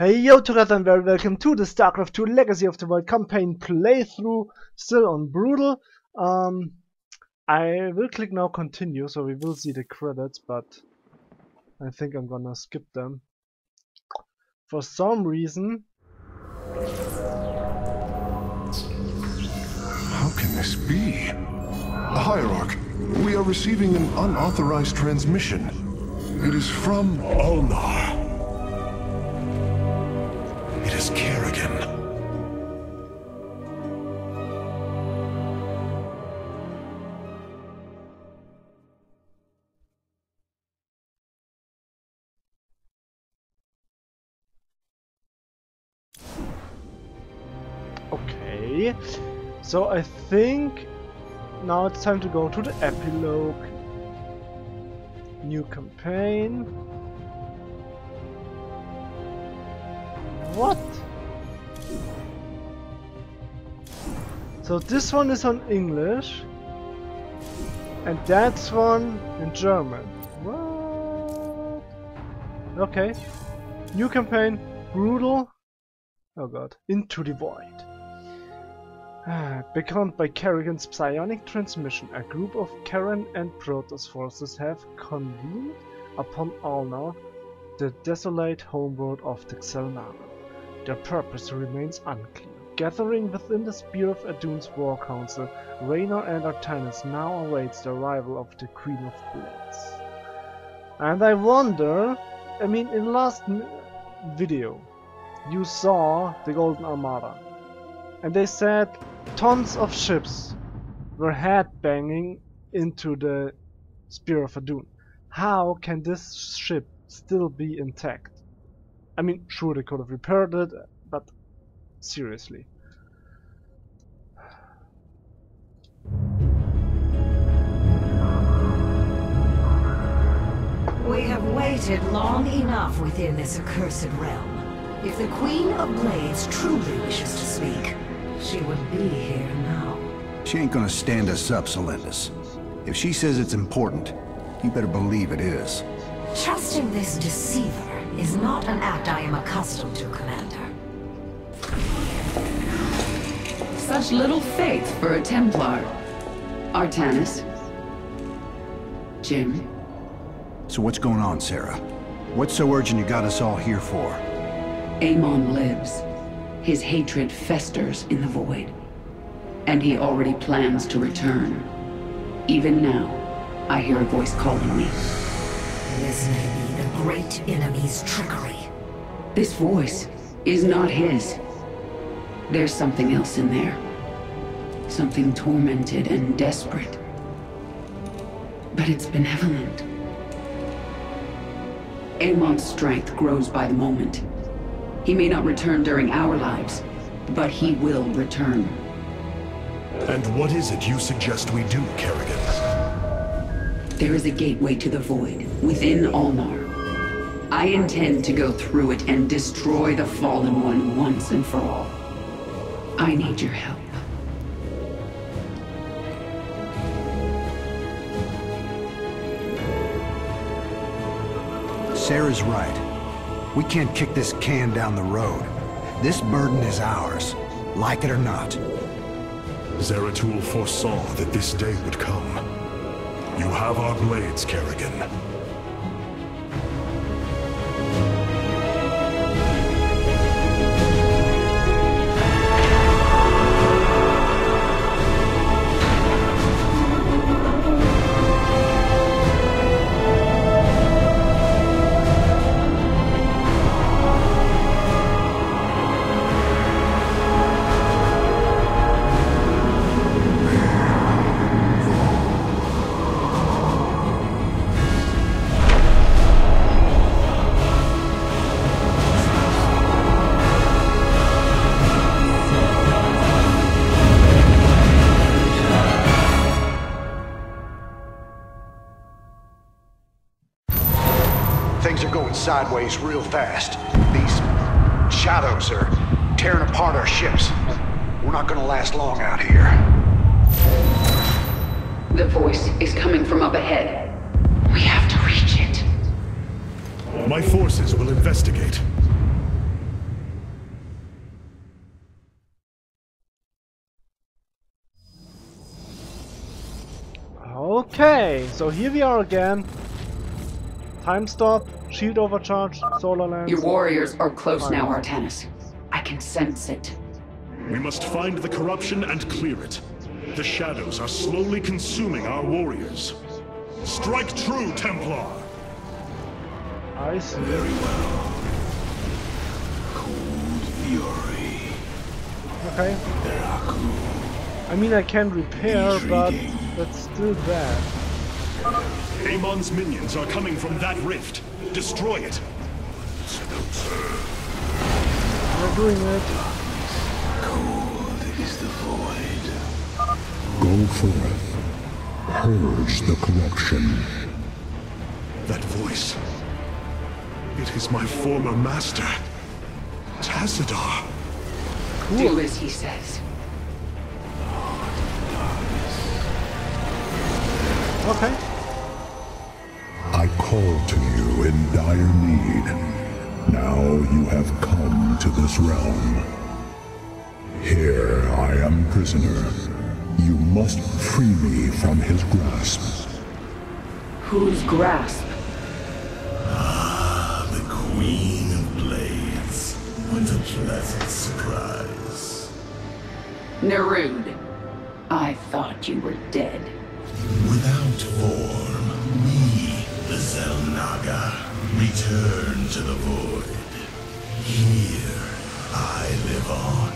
Hey yo together and very welcome to the StarCraft 2 Legacy of the Void campaign playthrough, still on Brutal. I will click now continue, so we will see the credits, but I think I'm gonna skip them. For some reason... How can this be? Hierarch, we are receiving an unauthorized transmission. It is from Ulnar. It is Kerrigan. Okay, so I think now it's time to go to the epilogue. New campaign. What? So this one is on English and that one in German. What? Okay. New campaign, Brutal. Oh god. Into the Void. Beckoned by Kerrigan's psionic transmission, a group of Terran and Protoss forces have convened upon Alna, the desolate homeworld of the Xel'naga. Their purpose remains unclear. Gathering within the Spear of Adun's War Council, Raynor and Artanis now awaits the arrival of the Queen of Blades. And I wonder, I mean, in last video, you saw the Golden Armada. And they said tons of ships were headbanging into the Spear of Adun. How can this ship still be intact? I mean, sure, they could have repaired it, but seriously. We have waited long enough within this accursed realm. If the Queen of Blades truly wishes to speak, she would be here now. She ain't gonna stand us up, Selendis. If she says it's important, you better believe it is. Trusting this deceiver is not an act I am accustomed to, Commander. Such little faith for a Templar. Artanis. Jim. So what's going on, Sarah? What's so urgent you got us all here for? Amon lives. His hatred festers in the void. And he already plans to return. Even now, I hear a voice calling me. This may be the great enemy's trickery. This voice is not his. There's something else in there. Something tormented and desperate. But it's benevolent. Amon's strength grows by the moment. He may not return during our lives, but he will return. And what is it you suggest we do, Kerrigan? There is a gateway to the void, within Ulnar. I intend to go through it and destroy the Fallen One once and for all. I need your help. Sarah's right. We can't kick this can down the road. This burden is ours, like it or not. Zeratul foresaw that this day would come. You have our blades, Kerrigan. Sideways real fast. These shadows are tearing apart our ships. We're not gonna last long out here. The voice is coming from up ahead. We have to reach it. My forces will investigate. Okay, so here we are again. Time stop, shield overcharge, solar lens. Your warriors are close now, Artanis. I can sense it. We must find the corruption and clear it. The shadows are slowly consuming our warriors. Strike true, Templar! I see. Very well. Cold fury. Okay. I mean, I can repair, but let's do that. Amon's minions are coming from that rift. Destroy it. We're doing it. Cold is the void. Go forth. Purge the corruption. That voice. It is my former master, Tassadar. Cool. Do as he says. Okay. I call to you in dire need. Now you have come to this realm. Here I am prisoner. You must free me from his grasp. Whose grasp? Queen of Blades, what a pleasant surprise. Narud, I thought you were dead. Without form, me, the Xel'naga, return to the void. Here, I live on,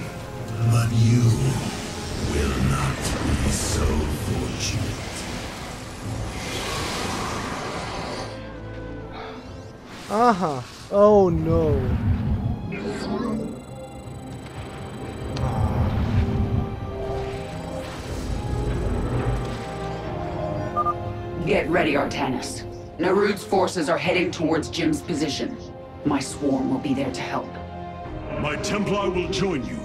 but you will not be so fortunate. Uh-huh. Oh no. Get ready, Artanis. Narud's forces are heading towards Jim's position. My swarm will be there to help. My Templar will join you.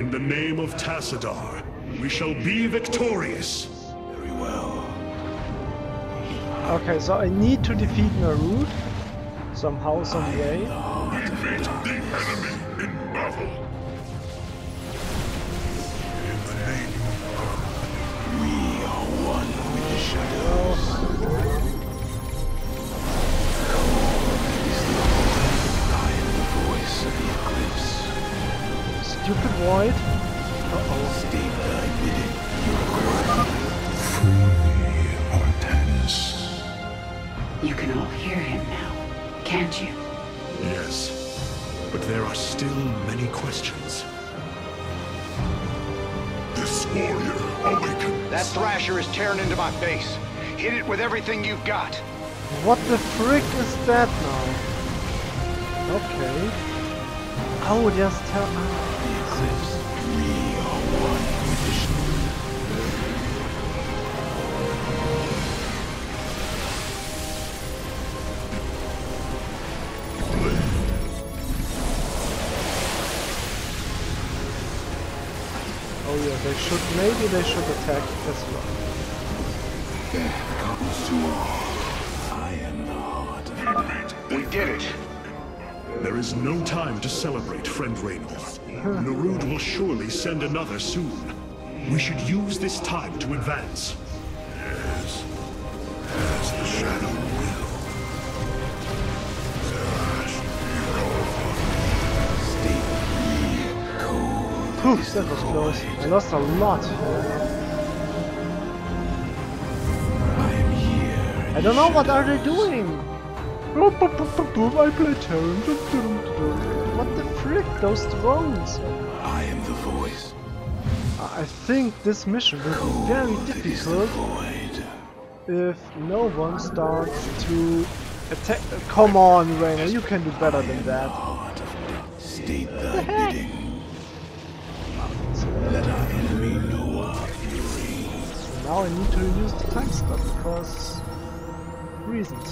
In the name of Tassadar, we shall be victorious. Very well. Okay, so I need to defeat Narud. Somehow, some way. We meet the enemy in battle. In the name of God, we are one with the shadows. God is the void. I am the voice of the eclipse. Stupid void. Uh-oh. Steve, I did it. You're correct. Free Artanis. You can all hear him now. Can't you? Yes, but there are still many questions. This warrior awakens. That thrasher is tearing into my face. Hit it with everything you've got. What the frick is that now? Okay. Oh, just tell me. We are one with the maybe they should attack as well. Death comes to all. I am the heart of it. We did it! There is no time to celebrate, friend Raynor. Narud will surely send another soon. We should use this time to advance. Yes. As the shadow will. Ooh, that was close. I lost a lot. I don't know what are they doing. I play Terran. What the frick? Those drones. I am the voice. I think this mission will be very difficult if no one starts to attack. Come on, Raynor, you can do better than that. What the heck? Let our enemy know our fury. Now I need to use the time stop because reasons.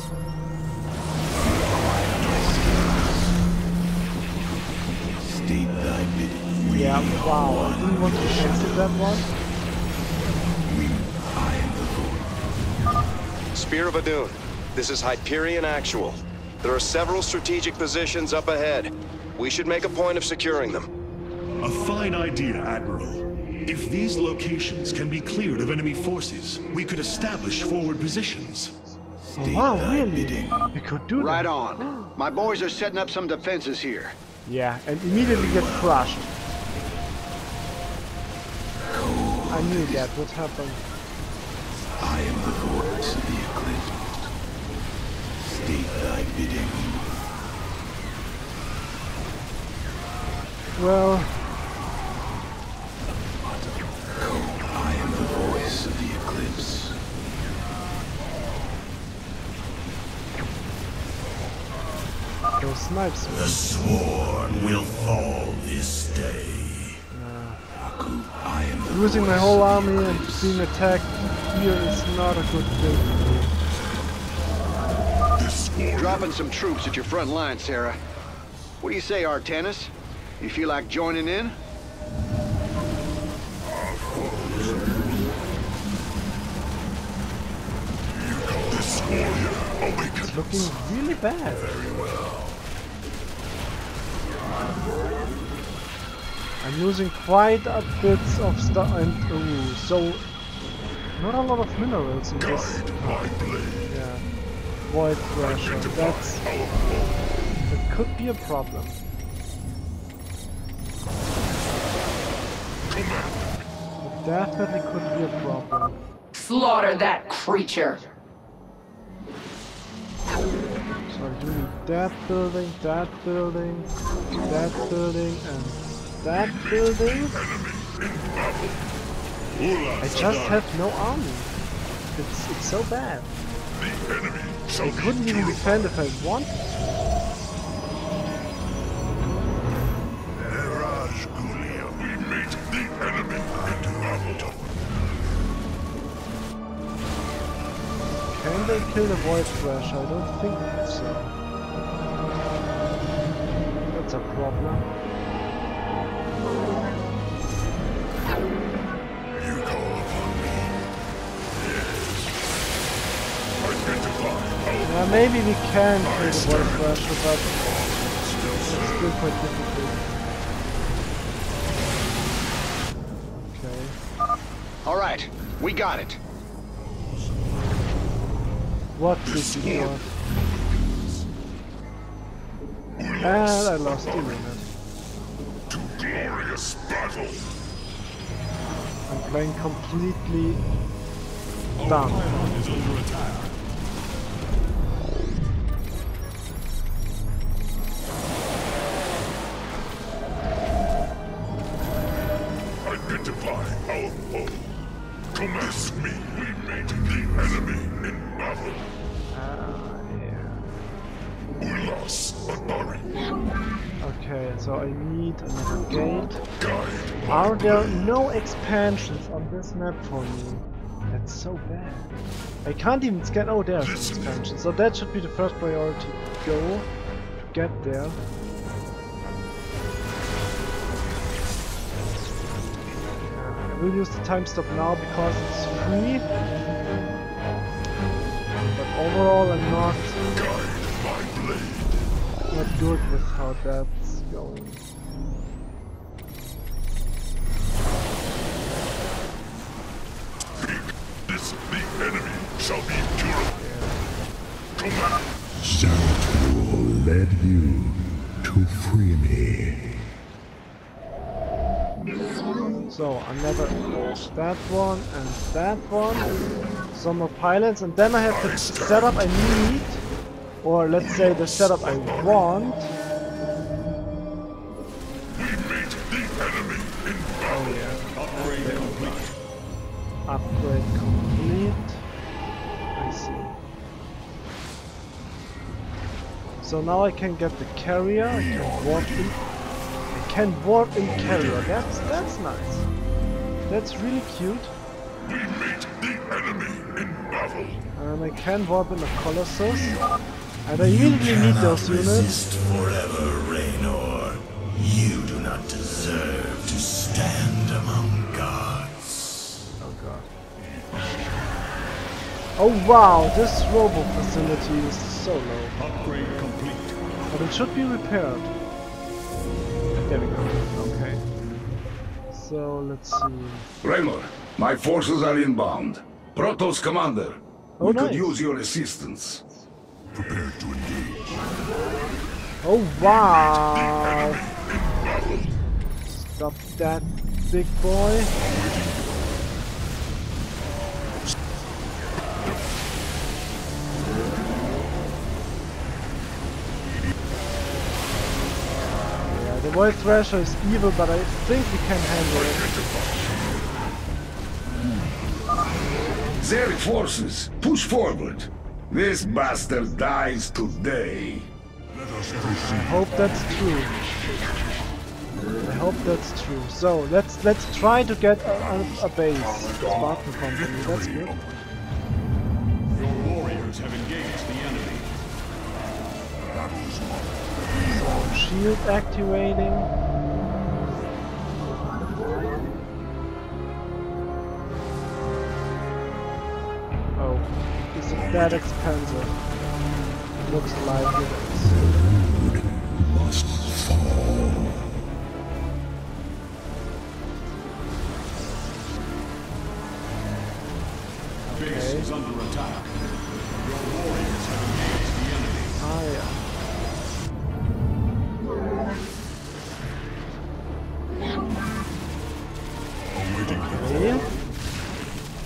State thy bidding. Yeah, wow. I didn't want to cancel that one. I am the Lord. Spear of Adun. This is Hyperion Actual. There are several strategic positions up ahead. We should make a point of securing them. A fine idea, Admiral. If these locations can be cleared of enemy forces, we could establish forward positions. Oh, wow, really? We could do that. Right on. My boys are setting up some defenses here. Yeah, and immediately get crushed. I knew that would happen. I am the voice of the eclipse. State thy bidding. Well, I am the voice of the eclipse. Those snipes. The sworn will fall this day. I am losing my whole army and being attacked here is not a good thing. Dropping some troops at your front line, Sarah. What do you say, Artanis? You feel like joining in? It's looking really bad. Very well. I'm using quite a bit of stuff and so not a lot of minerals in this. Yeah. Void pressure. That could be a problem. It definitely could be a problem. Slaughter that creature. So I do need that building, that building, that building, and that building. I just have no army. It's so bad. The enemy shall I couldn't even defend if I wanted to. We made the enemy impossible. Can they kill the void thrash? I don't think so. That's a problem. Now maybe we can kill the void thrasher, but it's still quite difficult. Okay. Alright, we got it. What is the deal? And I lost the unit. To glorious battle. I'm playing completely dumb. Are there no expansions on this map for me? That's so bad. I can't even scan. Oh, there's an expansion. So that should be the first priority to go to get there. I will use the time stop now because it's free. But overall, I'm not good with how that's going. The enemy shall be purified. Command. Zeratul led you to free me. So I never lost that one and that one. Some more pilots, and then I have the setup I need, or let's say the setup I want. We made the enemy in battle. Oh, yeah. Upgrade complete. Upgrade complete. I see. So now I can get the carrier. I can warp in. I can warp in carrier. That's nice. That's really cute. We meet the enemy in battle. And I can warp in the Colossus. And I immediately need those units. Forever, Raynor. You do not deserve to stand among gods. Oh wow, this robo facility is so low. Upgrade complete. But it should be repaired. There we go. Okay. So let's see. Raynor, my forces are inbound. Protoss commander, we could use your assistance. Prepare to engage. Oh wow! Stop that, big boy. The Void Thrasher is evil, but I think we can handle it. Zerg forces, push forward. This bastard dies today. I hope that's true. I hope that's true. So let's try to get a base. Spartan Company, that's good. Your warriors have engaged the enemy. Shield activating. Oh, is it that expensive? Looks like it is. Must fall. Base is under attack. Your warriors have engaged the enemy. Ah, yeah.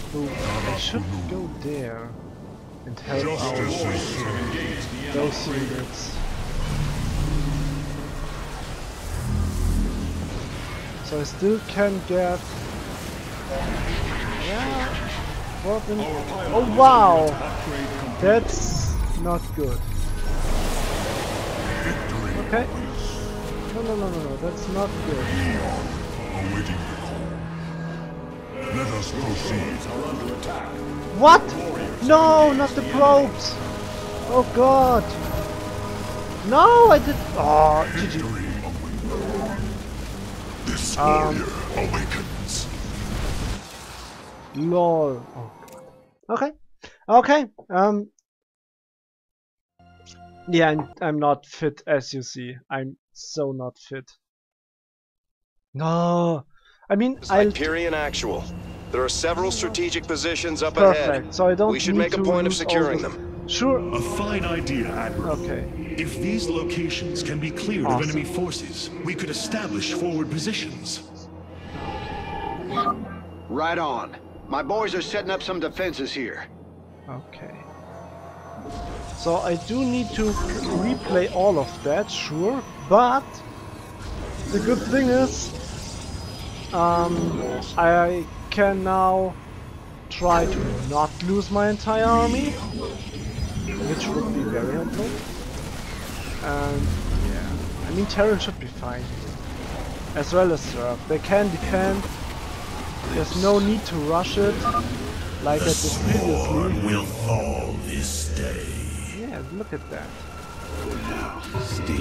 I should go there and help those units. So I still can get... yeah, Robin. Oh wow! That's not good. Okay. No, no, no, no, no, that's not good. Let us proceed. What? No, not the probes. Oh god. No, I did. Oh, GG. This warrior awakens. Lol. Oh god. Okay. Okay. Yeah, I'm not fit, as you see. I'm so not fit. No. I mean, Hyperion actual. There are several strategic positions up ahead. So I don't. We should make a point of securing them. Sure. A fine idea, Admiral. Okay. If these locations can be cleared of enemy forces, we could establish forward positions. Right on. My boys are setting up some defenses here. Okay. So I do need to replay all of that, sure. But the good thing is, I can now try to not lose my entire army, which would be very helpful. And yeah, I mean Terran should be fine, as well as Zerg. They can defend. There's no need to rush it, like I did previously. Will fall this day. Yeah, look at that. Now,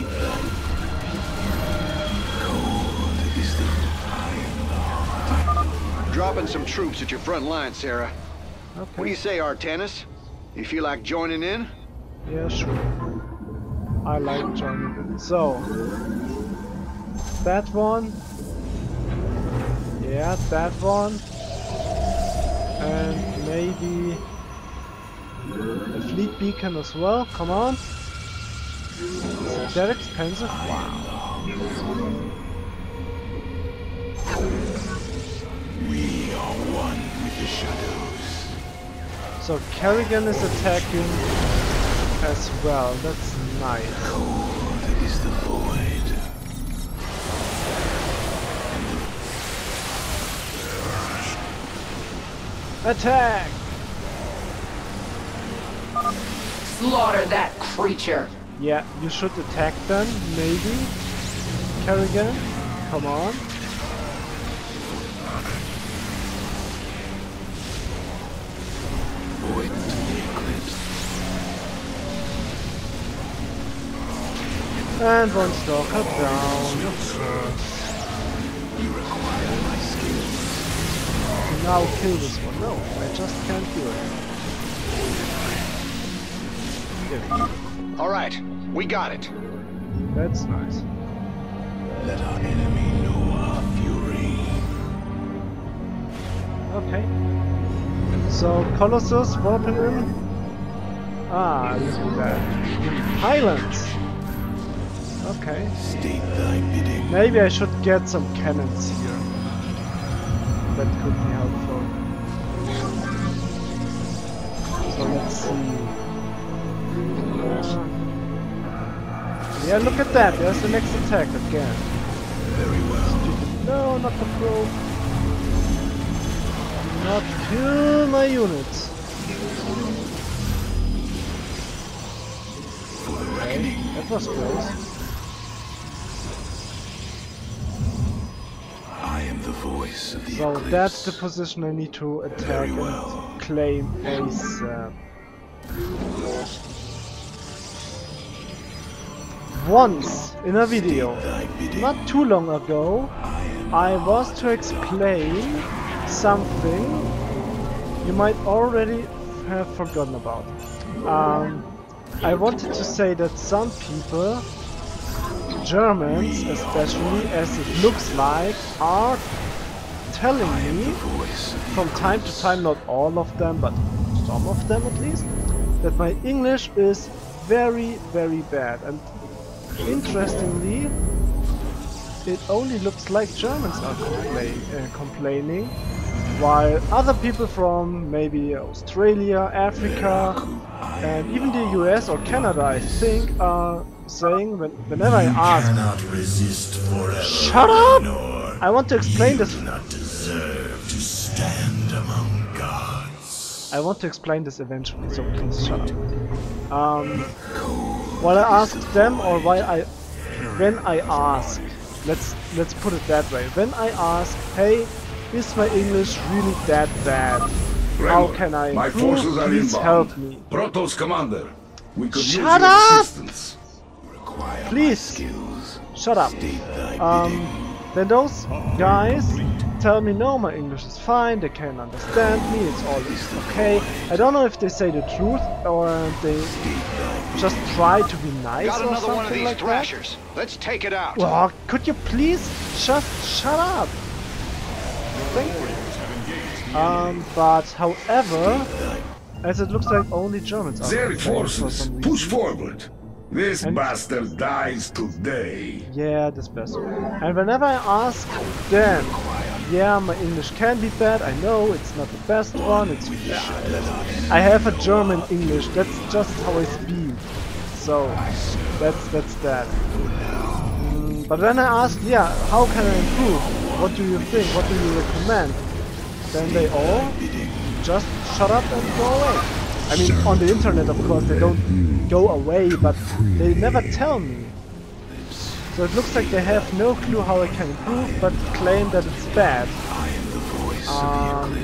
dropping some troops at your front line, Sarah. Okay. What do you say, Artanis? You feel like joining in? Yeah, sure. I like joining in. So, that one. Yeah, that one. And maybe a fleet beacon as well. Come on. Is that expensive? Wow. We are one with the shadows. So Kerrigan is attacking as well. That's nice. Cold is the void. Attack! Slaughter that creature. Yeah, you should attack them, maybe. Kerrigan, come on. And one stalker down. You require my skills. Now kill this one. No, I just can't do it. Alright, we got it. That's nice. Let our enemy know our fury. So Colossus, Warping. Ah, this is bad. Highlands. Okay. State thy bidding. Maybe I should get some cannons here. That could be helpful. So let's see. Yeah, look at that. There's the next attack again. Very well. No, not the probe. Do not kill my units. Okay, that was close. So eclipse. That's the position I need to attack and claim ASAP. Once in a video, not too long ago, I was to explain something you might already have forgotten about. I wanted to say that some people, Germans especially, as it looks like, are telling me from time to time, not all of them, but some of them at least, that my English is very, very bad. And interestingly, it only looks like Germans are complaining, while other people from maybe Australia, Africa, and even the US or Canada, I think, are saying whenever I ask, shut up! I want to explain this. I want to explain this eventually, so please shut up. While I asked them, or when I ask, let's put it that way. When I ask, hey, is my English really that bad? Raynor, how can I improve? My forces are inbound. Help me. Protoss commander, we could shut use up! Please, skills. Shut up. Then those guys tell me, no, my English is fine, they can understand me, it's always okay. I don't know if they say the truth or they just try to be nice or something like that. Got another one of these thrashers. Let's take it out. Well, could you please just shut up? Thank you. But however, as it looks like only Germans are Zerg forces, push forward. This bastard dies today. Yeah, this bastard. And whenever I ask them, yeah, my English can be bad, I know, it's not the best one, it's I have a German English, that's just how I speak. So, that's that. But when I ask, yeah, how can I improve? What do you think? What do you recommend? Then they all just shut up and go away. I mean, on the internet, of course, they don't go away, but they never tell me. So it looks like they have no clue how I can improve, but claim that it's bad.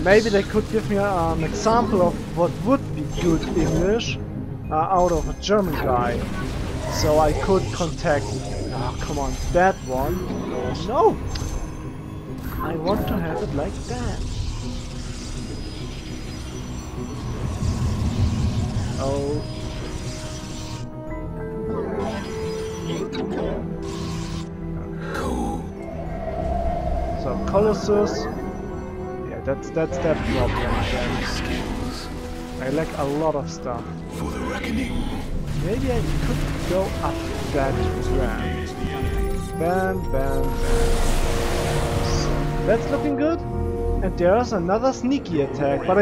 Maybe they could give me an example of what would be good English out of a German guy. So I could contact... Oh, come on, that one. No! I want to have it like that. Oh. Cool. So Colossus. Yeah, that's that problem. I lack a lot of stuff. For the reckoning. Maybe I could go up that ramp. Bam, bam, bam. That's looking good. And there's another sneaky attack, but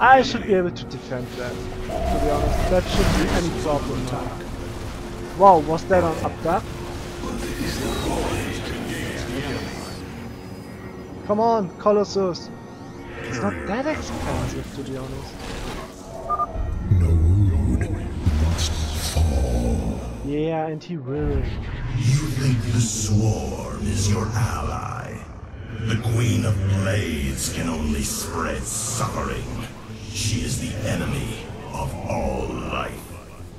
I should be able to defend that. To be honest, that shouldn't be any problem now. Wow, was that on Abduct? Come on, Colossus. It's not that expensive, to be honest. Yeah, and he will. You think the swarm is your ally? The Queen of Blades can only spread suffering. She is the enemy of all life.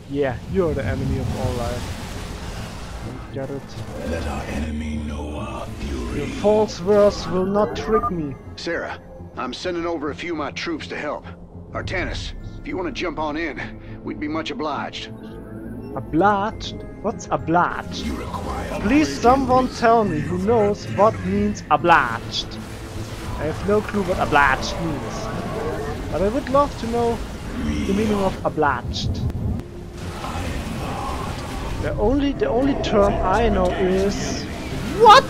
Yeah, you're the enemy of all life. You get it? Let our enemy know our fury. Your false words will not trick me. Sarah, I'm sending over a few of my troops to help. Artanis, if you want to jump on in, we'd be much obliged. Obliged? What's obliged? Please someone tell me who knows what means obliged. I have no clue what obliged means. But I would love to know the meaning of obliged. The only term I know is what?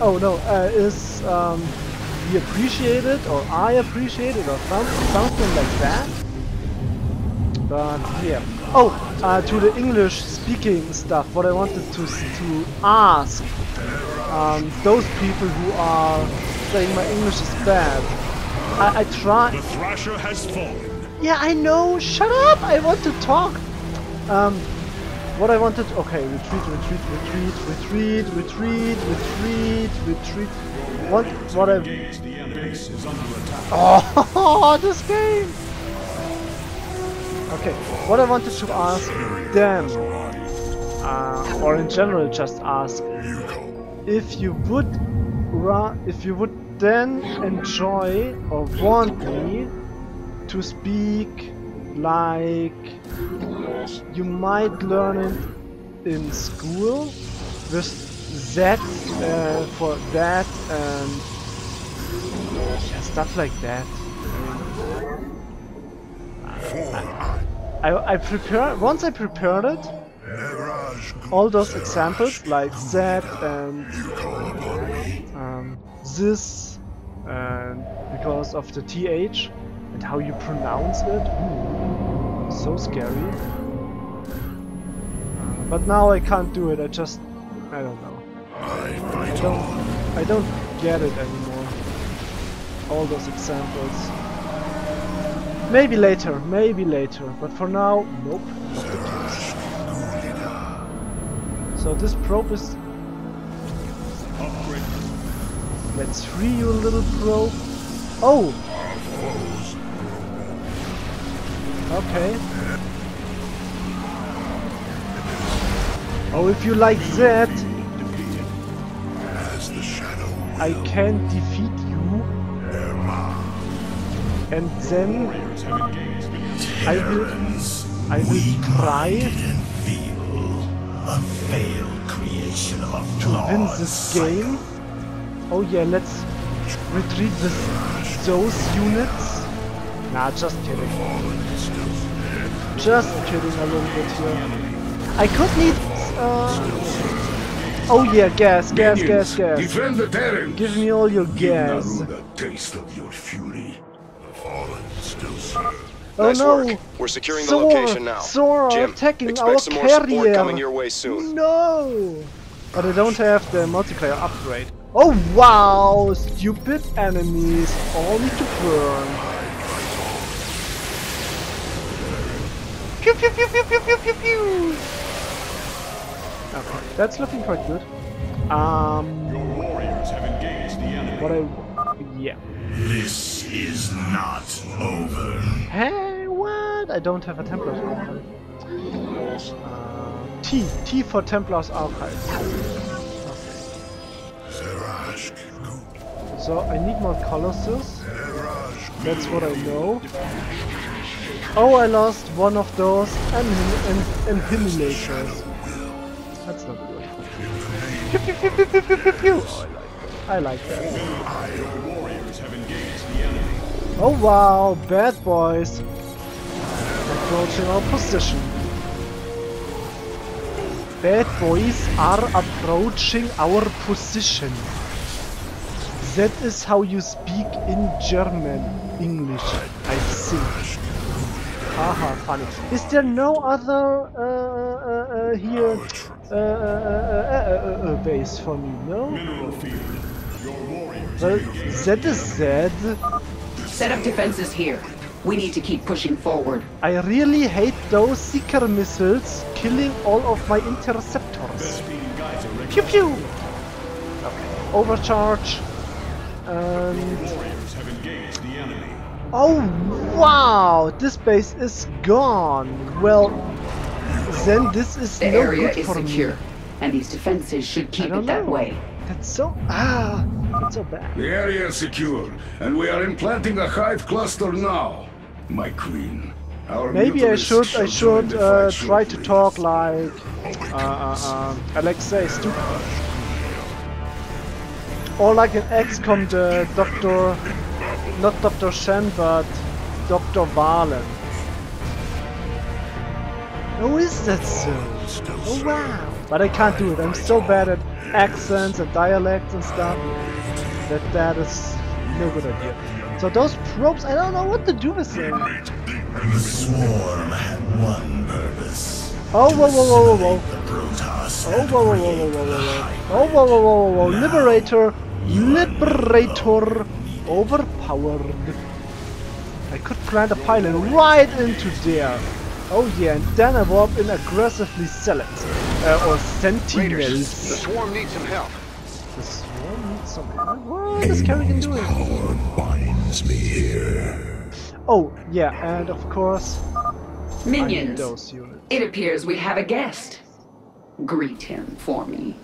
Oh no, is we appreciate it, or I appreciate it, or something like that. But yeah. Oh, to the English-speaking stuff. What I wanted to ask those people who are saying my English is bad. I try. The Thrasher has fallen. Yeah, I know. Shut up! I want to talk. What I wanted. Okay, retreat. What I. Oh, this game. Okay, what I wanted to ask them, or in general, just ask if you would then enjoy or want me to speak like you might learn it in school with that for that and stuff like that. I prepare once I prepared it. All those examples like that and this and because of the TH and how you pronounce it. Ooh, so scary. But now I can't do it. I don't know. I don't get it anymore. All those examples. Maybe later, but for now, nope. So this probe is... Let's free you little probe. Oh! Okay. Oh, if you like that... I can defeat you. And then I will try a failed creation of to win this game. Oh yeah, let's retreat those units. Nah, just kidding. Just kidding a little bit here. I could need... Oh yeah, gas. Defend the Terran. Give me all your gas. Give Narud a taste of your fury. Nice work. We're securing the location now. Jim, expect some more support coming your way soon. No! But I don't have the multiplayer upgrade. Oh wow! Stupid enemies all need to burn. Pew pew pew pew pew pew pew pew! Okay, that's looking quite good. Your warriors have engaged the enemy. Yeah. This is not over. Hey, what? I don't have a Templar's Archive. T for Templar's Archive. Okay. So I need more Colossus. That's what I know. Oh, I lost one of those Annihilators. That's not good. I like that. Oh wow, bad boys! Approaching our position. Bad boys are approaching our position. That is how you speak in German. English, I think. Haha, funny. Is there no other here base for me? No? Well, that is sad. Set up defenses here. We need to keep pushing forward. I really hate those seeker missiles killing all of my interceptors. Pew pew! Okay. Overcharge. And... Oh wow! This base is gone. Well, then this is no good for me. The area is secure, and these defenses should keep it that way. That's so... Ah! That's so bad. The area is secure, and we are implanting a hive cluster now, my queen. Maybe I should try to talk like... Alexei Stupin. Or like an XCOM, Dr... Not Dr. Shen, but... Dr. Valen. Who is that so? Oh wow! But I can't do it, I'm so bad at accents and dialects and stuff. That is no good idea. So those probes, I don't know what to do with them. The swarm had one purpose. Oh whoa whoa whoa whoa whoa! Oh whoa whoa whoa whoa whoa! Oh whoa whoa whoa whoa! Liberator, liberator, overpowered. I could plant a pylon right into there. Oh yeah, and then I warp in aggressively sell it. Or sentinels. Raiders, the swarm needs some help. The swarm needs some help? What is Kerrigan doing? Power binds me here. Oh yeah, and of course... Minions, those units. It appears we have a guest. Greet him for me.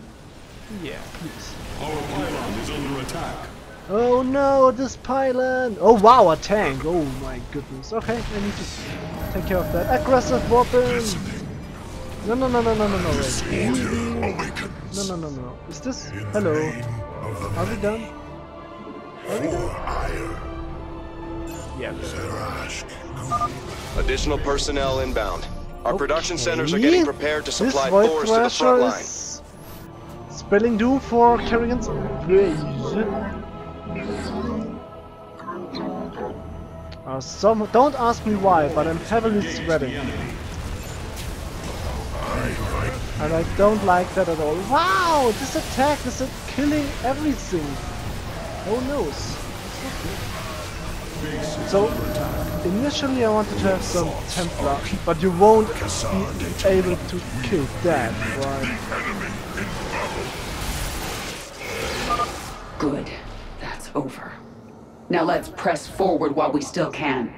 Yeah, please. Our pylon is under attack. Oh no, this pylon! Oh wow, a tank! Oh my goodness. Okay, I need to take care of that. Aggressive weapon! No, no, no, no, no, no, no, wait. No, no, no, no. Is this? Hello. Are we done? Are we done? Yeah. Additional personnel inbound. Our production centers are getting prepared to supply force to the front line. Spelling due for Kerrigan's place. Some don't ask me why, but I'm heavily sweating, and I don't like that at all. Wow, this attack is killing everything. Who knows? So initially I wanted to have some Templar, but you won't be able to kill that, right? Good. Over. Now let's press forward while we still can.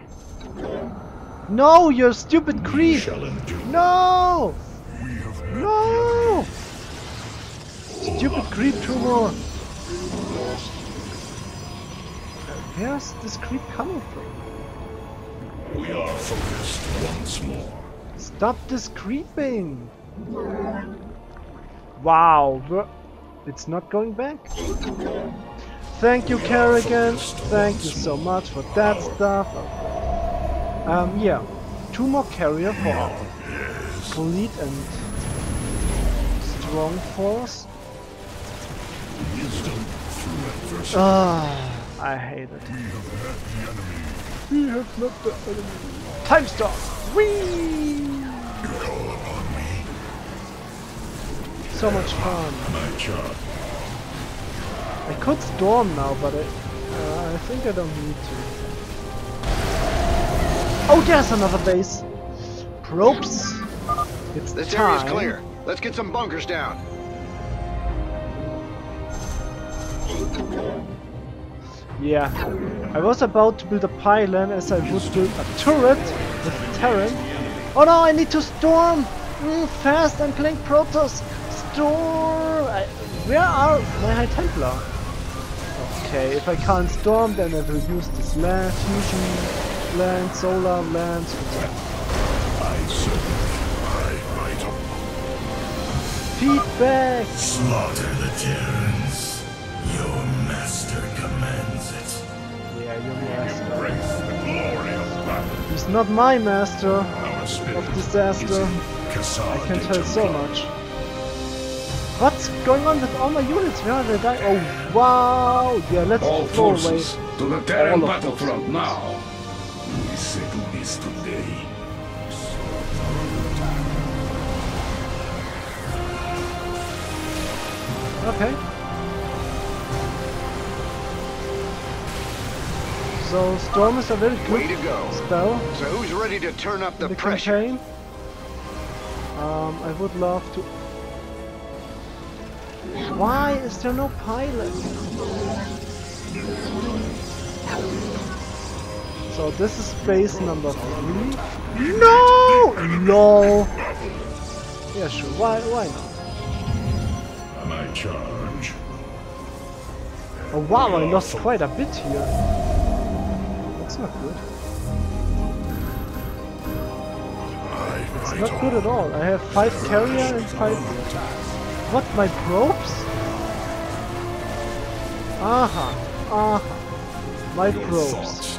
No, you stupid creep! No! No! Stupid creep, two more! Where's this creep coming from? We are focused once more. Stop this creeping! Wow, it's not going back. Thank you, Kerrigan. Thank you so much for that stuff. Yeah. Two more carrier for fleet and strong force. I hate it. We have not the enemy. Time stop! Whee! So much fun. I could storm now, but I think I don't need to. Oh, there's another base. Probes. It's time. This area is clear. Let's get some bunkers down. Yeah, I was about to build a pylon as I would build a turret with Terran. Oh no, I need to storm! Fast, I'm playing Protoss. Storm! Where are my High Templar? Okay, if I can't storm, then I will use this land, fusion, land, solar, land. Feedback! Slaughter the Terrans. Your master commands it. Yeah, your master. Embrace the glory of battle. He's not my master of disaster. I can tell so much. What's going on with all my units? Where are they dying? Oh wow! Yeah, let's all go away. To the Terran battlefront now. We settle this today. Okay. So storm is a very good spell. So who's ready to turn up the pressure? I would love to. Why is there no pilot? So this is base number 3. No! No! Yeah, sure. Why not? Am I charged? Oh wow, I lost quite a bit here. That's not good. It's not good at all. I have 5 carrier and 5... What, my probes? Aha, aha, my probes.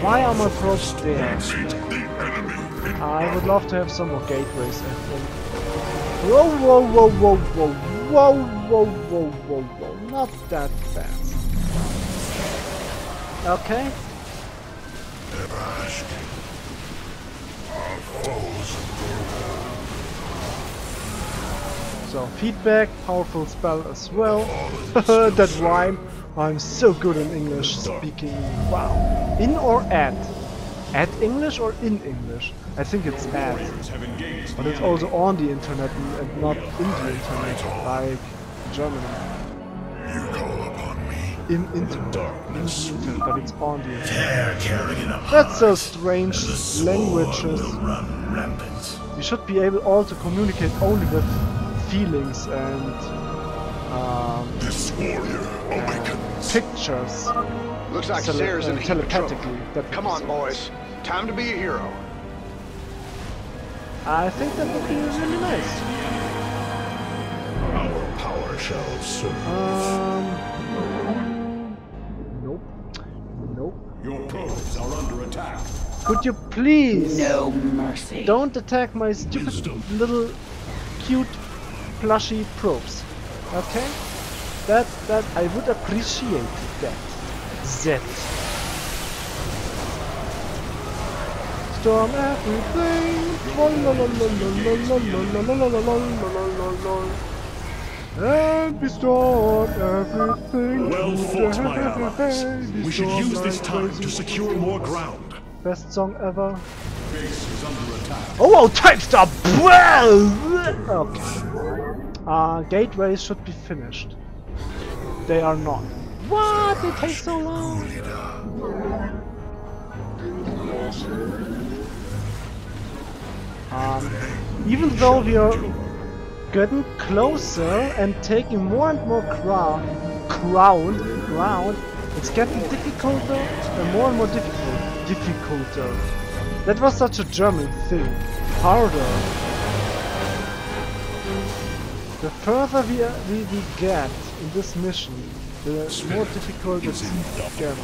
Why am I pushed there? I would love to have some more gateways, I think. Whoa, whoa, whoa, whoa, whoa, whoa, whoa, whoa, whoa, whoa, not that fast. Okay. So, feedback, powerful spell as well. That rhyme. I'm so good in English speaking. Wow. In or at? At English or in English? I think it's at. But it's also on the internet and not in the internet, like Germany. You call upon me in internet. Darkness. But it's on the internet. That's so strange. Languages. You should be able all to communicate only with feelings and this warrior awakens. Pictures. Looks like Sarah's in telepathically. That come on, boys. Time to be a hero. I think that would be really nice. Our power shall serve. Nope. Nope. Your probes are under attack. Could you please? No mercy. Don't attack my stupid little cute plushy probes. Okay? That I would appreciate that. Zet. Storm everything. And be stormed everything. Well fought, my allies. We should use this time to secure more ground. Best song ever. Oh, types are well. Okay. Gateways should be finished. They are not. What? They take so long! Even though we are getting closer and taking more and more ground, it's getting difficulter and more difficult. Difficulter. That was such a German thing. Harder. The further we get in this mission, the more difficult it gets.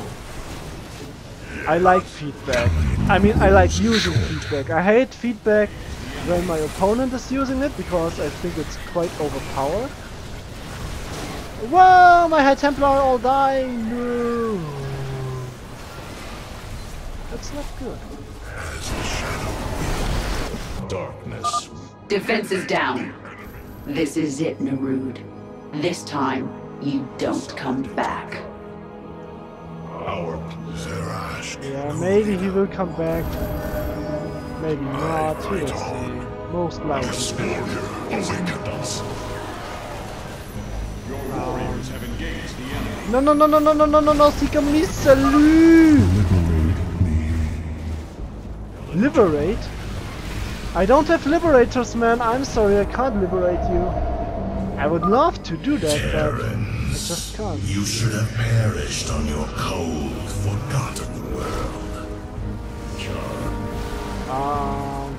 I like feedback. I mean, I like using feedback. I hate feedback when my opponent is using it, because I think it's quite overpowered. Whoa, my High Templar are all dying! No. That's not good. As a shadow, darkness. Defense is down. This is it, Narud. This time, you don't come back. Yeah, maybe he will come back. Maybe not. We'll see. Most likely. No, no, no, no, no, no, no, no, no, Seeker Misalu! Liberate? I don't have liberators, man. I'm sorry, I can't liberate you. I would love to do that, Terrans, but I just can't. You should have perished on your cold, forgotten world.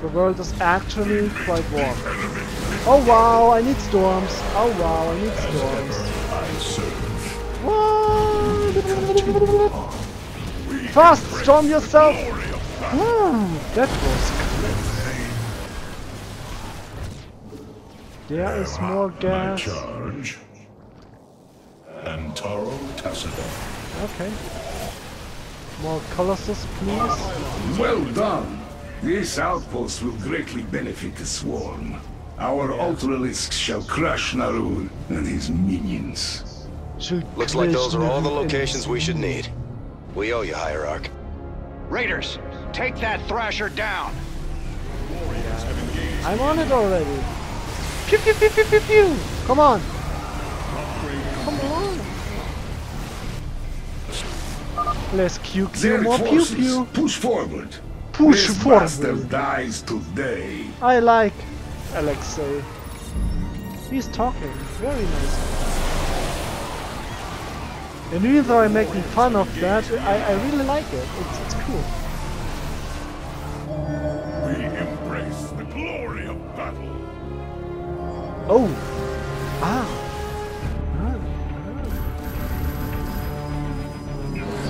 The world is actually quite warm. Oh wow, I need storms. Oh wow, I need storms. What? Fast, storm yourself! That was cool. There is more gas. And Tassadar. Okay. More colossus, please. Well done. This outpost will greatly benefit the swarm. Our Ultralisks shall crush Narud and his minions. Looks like those are all the locations we should need. We owe you, Hierarch. Raiders, take that Thrasher down. Yeah. I'm on it already. Pew, pew, pew, pew, pew, pew. Come on! Come on! Let's QQ more pew pew! Push forward! Push this forward! This bastard dies today! I like Alexei. He's talking. Very nice. And even though I'm making fun of that, I really like it. It's cool. We embrace the glory of battle! Oh! Ah!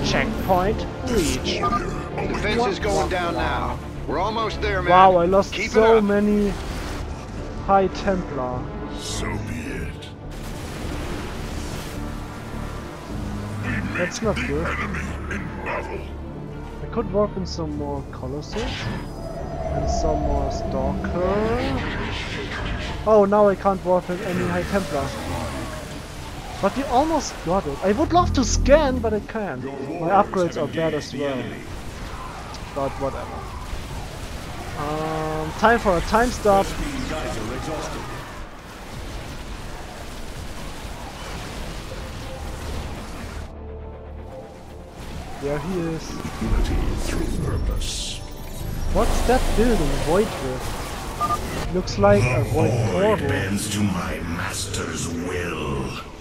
Checkpoint reached. Defense is going down now. We're almost there, man. Wow, I lost so many High Templar. So be it. That's not good. I could work in some more Colossus and some more Stalker. Oh, now I can't work with any High Templar. But we almost got it. I would love to scan, but I can't. My upgrades are bad as well. But whatever. Time for a time stop. There he is. What's that building? Void Rift. Looks like a void portal. Bends to my master's will.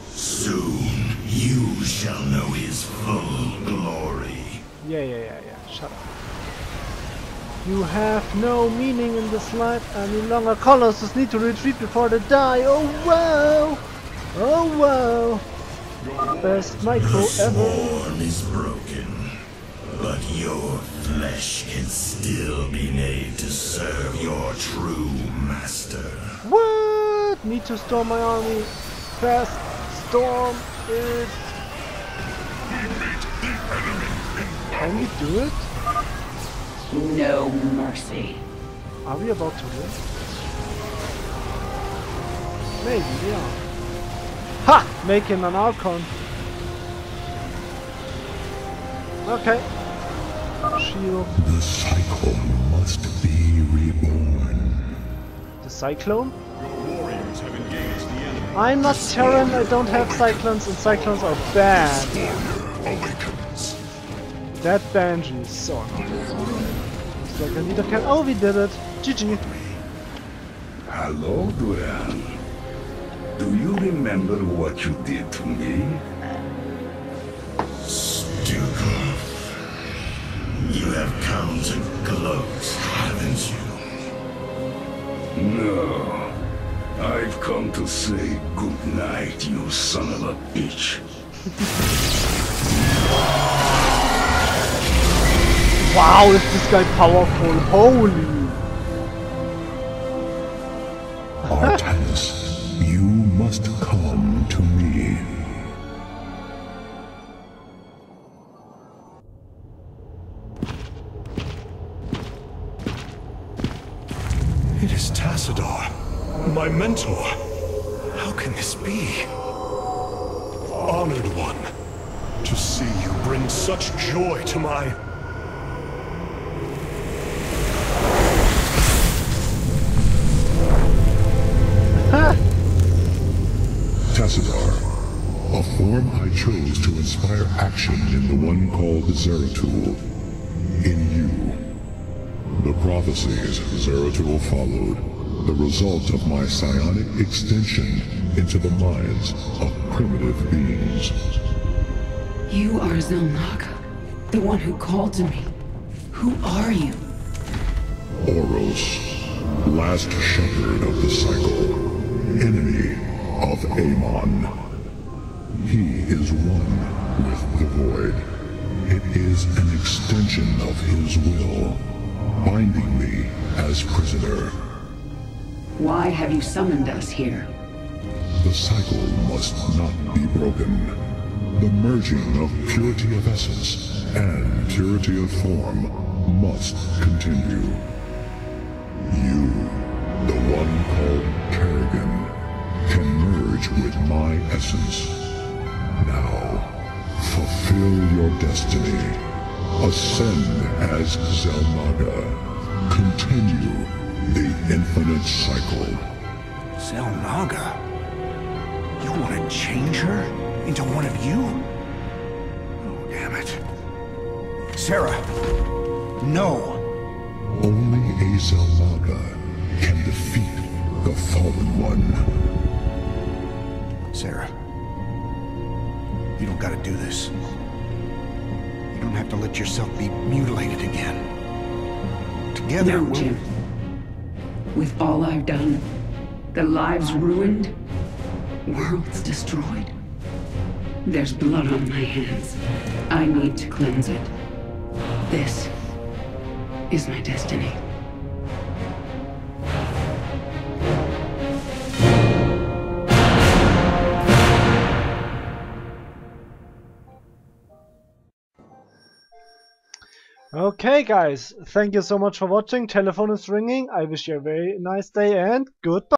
Soon you shall know his full glory. Yeah. Shut up. You have no meaning in this life any longer. Colossus need to retreat before they die. Oh wow! Oh wow! Best micro ever. The swarm is broken, but your flesh can still be made to serve your true master. What? Need to storm my army fast. Storm it! Can we do it? No mercy. Are we about to win? Maybe we are. Ha! Making an Archon. Okay. Shield. The Cyclone must be reborn. The Cyclone? I'm not Terran, I don't have Cyclones, and Cyclones are bad. That Banshee is so annoying. Looks like I need a can. Oh, we did it! GG! Hello, Duran. Do you remember what you did to me? Stupid. You have come to gloat, haven't you? No. I've come to say goodnight, you son of a bitch. Wow, is this guy powerful? Holy! Artanis, you must come to me. It is Tassadar. My mentor! How can this be? Honored one, to see you bring such joy to my... Tassadar, a form I chose to inspire action in the one called Zeratul. In you. The prophecies Zeratul followed. The result of my psionic extension into the minds of primitive beings. You are Xel'naga, the one who called to me. Who are you? Oros, last shepherd of the cycle, enemy of Amon. He is one with the void. It is an extension of his will, binding me as prisoner. Why have you summoned us here? The cycle must not be broken. The merging of purity of essence and purity of form must continue. You, the one called Kerrigan, can merge with my essence. Now, fulfill your destiny. Ascend as Xel'naga. Continue the infinite cycle. Xel'naga? You want to change her into one of you? Oh, damn it. Sarah! No! Only a Xel'naga can defeat the fallen one. Sarah, you don't gotta do this. You don't have to let yourself be mutilated again. Together we'll... Jim. With all I've done, the lives ruined, worlds destroyed. There's blood on my hands. I need to cleanse it. This is my destiny. Okay guys, thank you so much for watching. Telephone is ringing. I wish you a very nice day and goodbye.